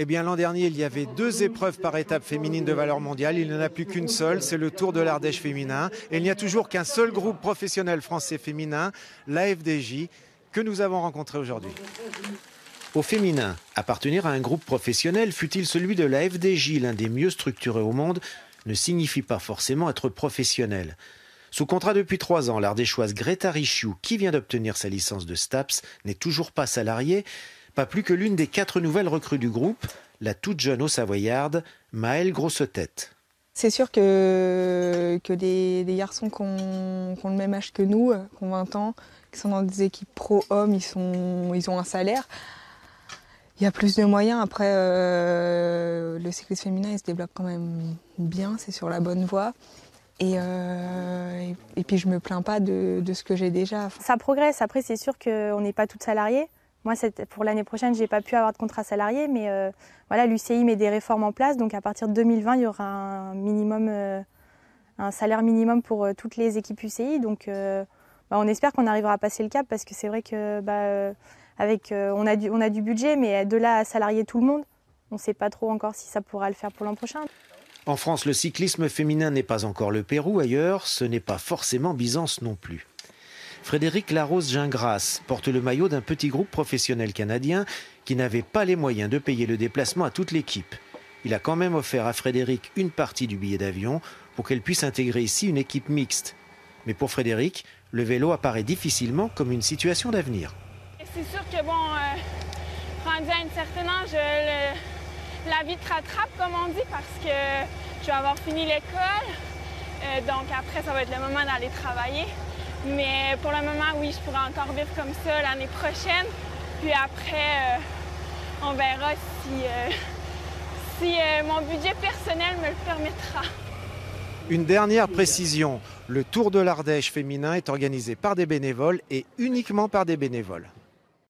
Eh bien, l'an dernier, il y avait 2 épreuves par étape féminine de valeur mondiale. Il n'y en a plus qu'une seule, c'est le Tour de l'Ardèche féminin. Et il n'y a toujours qu'un seul groupe professionnel français féminin, la FDJ, que nous avons rencontré aujourd'hui. Au féminin, appartenir à un groupe professionnel, fût-il celui de la FDJ, l'un des mieux structurés au monde, ne signifie pas forcément être professionnel. Sous contrat depuis 3 ans, l'Ardéchoise Greta Richiou, qui vient d'obtenir sa licence de STAPS, n'est toujours pas salariée, pas plus que l'une des 4 nouvelles recrues du groupe, la toute jeune haut-savoyarde, Maëlle Grossetet. C'est sûr que des garçons qui ont le même âge que nous, qui ont 20 ans, qui sont dans des équipes pro-hommes, ils ont un salaire. Il y a plus de moyens. Après, le cyclisme féminin, il se développe quand même bien, c'est sur la bonne voie. Et puis, je me plains pas de ce que j'ai déjà. Ça progresse. Après, c'est sûr qu'on n'est pas toutes salariées. Moi, pour l'année prochaine, j'ai pas pu avoir de contrat salarié, mais voilà, l'UCI met des réformes en place. Donc, à partir de 2020, il y aura un minimum, un salaire minimum pour toutes les équipes UCI. Donc, on espère qu'on arrivera à passer le cap, parce que c'est vrai que on a du budget, mais de là à salarier tout le monde, on ne sait pas trop encore si ça pourra le faire pour l'an prochain. En France, le cyclisme féminin n'est pas encore le Pérou. Ailleurs, ce n'est pas forcément Byzance non plus. Frédéric Larose-Gingras porte le maillot d'un petit groupe professionnel canadien qui n'avait pas les moyens de payer le déplacement à toute l'équipe. Il a quand même offert à Frédéric une partie du billet d'avion pour qu'elle puisse intégrer ici une équipe mixte. Mais pour Frédéric, le vélo apparaît difficilement comme une situation d'avenir. C'est sûr que, rendu à un certain âge, la vie te rattrape, comme on dit, parce que je vais avoir fini l'école. Donc après, ça va être le moment d'aller travailler. Mais pour le moment, oui, je pourrais encore vivre comme ça l'année prochaine. Puis après, on verra si mon budget personnel me le permettra. Une dernière précision, le Tour de l'Ardèche féminin est organisé par des bénévoles et uniquement par des bénévoles.